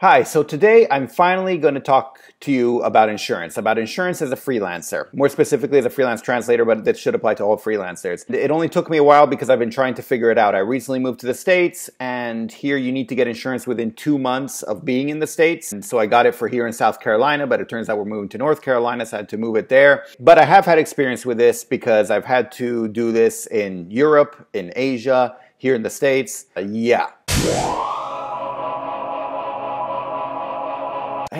Hi, so today I'm finally going to talk to you about insurance as a freelancer, more specifically as a freelance translator, but that should apply to all freelancers. It only took me a while because I've been trying to figure it out. I recently moved to the States, and here you need to get insurance within 2 months of being in the States. And so I got it for here in South Carolina, but it turns out we're moving to North Carolina, so I had to move it there. But I have had experience with this because I've had to do this in Europe, in Asia, here in the States.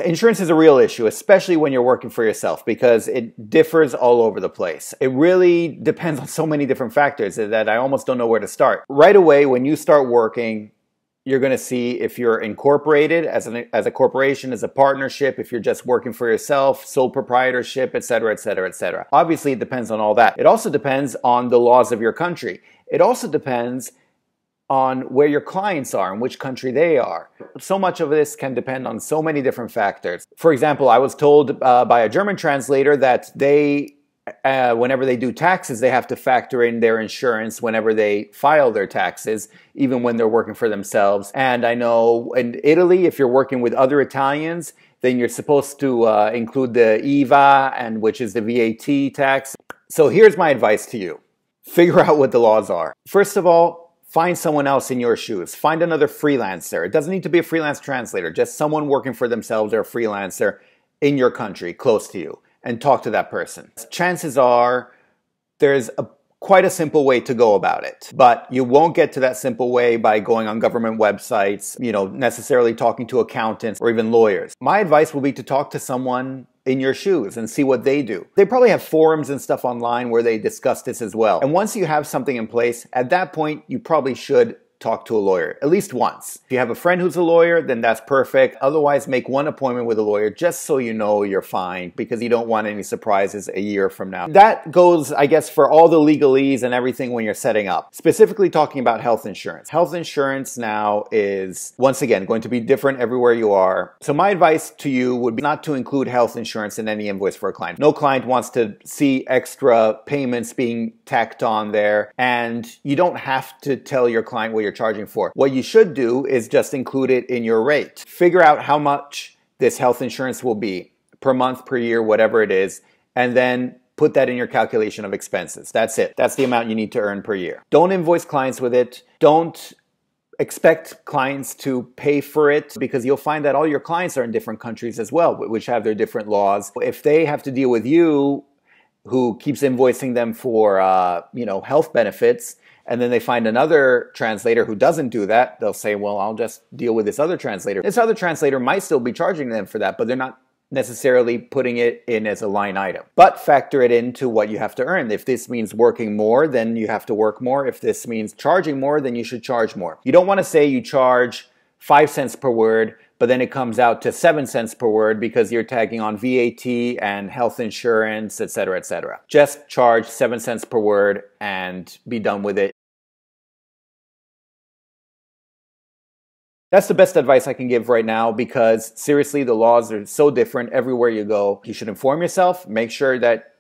Insurance is a real issue, especially when you're working for yourself, because it differs all over the place. It really depends on so many different factors that I almost don't know where to start. Right away, when you start working, you're going to see if you're incorporated as a corporation, as a partnership, if you're just working for yourself, sole proprietorship, et cetera, et cetera, et cetera. Obviously, it depends on all that. It also depends on the laws of your country. It also depends on where your clients are and which country they are. So much of this can depend on so many different factors. For example, I was told by a German translator that they, whenever they do taxes, they have to factor in their insurance whenever they file their taxes, even when they're working for themselves. And I know in Italy, if you're working with other Italians, then you're supposed to include the IVA, and which is the VAT tax. So here's my advice to you. Figure out what the laws are. First of all, find someone else in your shoes. Find another freelancer. It doesn't need to be a freelance translator, just someone working for themselves or a freelancer in your country, close to you, and talk to that person. Chances are there's quite a simple way to go about it, but you won't get to that simple way by going on government websites, you know, necessarily talking to accountants or even lawyers. My advice will be to talk to someone in your shoes and see what they do. They probably have forums and stuff online where they discuss this as well. And once you have something in place, at that point, you probably should talk to a lawyer, at least once. If you have a friend who's a lawyer, then that's perfect. Otherwise, make one appointment with a lawyer just so you know you're fine, because you don't want any surprises a year from now. That goes, I guess, for all the legalese and everything when you're setting up. Specifically talking about health insurance. Health insurance now is, once again, going to be different everywhere you are. So my advice to you would be not to include health insurance in any invoice for a client. No client wants to see extra payments being tacked on there, and you don't have to tell your client what you're charging for. What you should do is just include it in your rate. Figure out how much this health insurance will be per month, per year, whatever it is, and then put that in your calculation of expenses. That's it. That's the amount you need to earn per year. Don't invoice clients with it. Don't expect clients to pay for it, because you'll find that all your clients are in different countries as well, which have their different laws. If they have to deal with you, who keeps invoicing them for you know, health benefits, and then they find another translator who doesn't do that, they'll say, well, I'll just deal with this other translator. This other translator might still be charging them for that, but they're not necessarily putting it in as a line item. But factor it into what you have to earn. If this means working more, then you have to work more. If this means charging more, then you should charge more. You don't want to say you charge 5 cents per word, but then it comes out to 7 cents per word because you're tagging on VAT and health insurance, et cetera, et cetera. Just charge 7 cents per word and be done with it. That's the best advice I can give right now, because seriously, the laws are so different everywhere you go. You should inform yourself, make sure that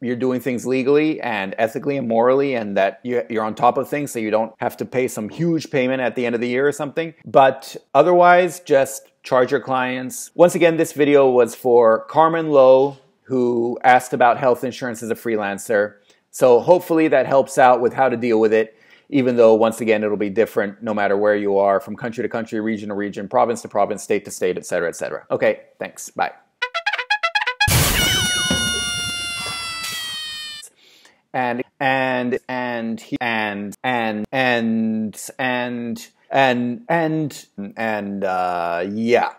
you're doing things legally and ethically and morally, and that you're on top of things so you don't have to pay some huge payment at the end of the year or something. But otherwise, just charge your clients. Once again, this video was for Carmen Lowe, who asked about health insurance as a freelancer. So hopefully that helps out with how to deal with it, even though, once again, it'll be different no matter where you are, from country to country, region to region, province to province, state to state, et cetera, et cetera. Okay, thanks. Bye. Yeah.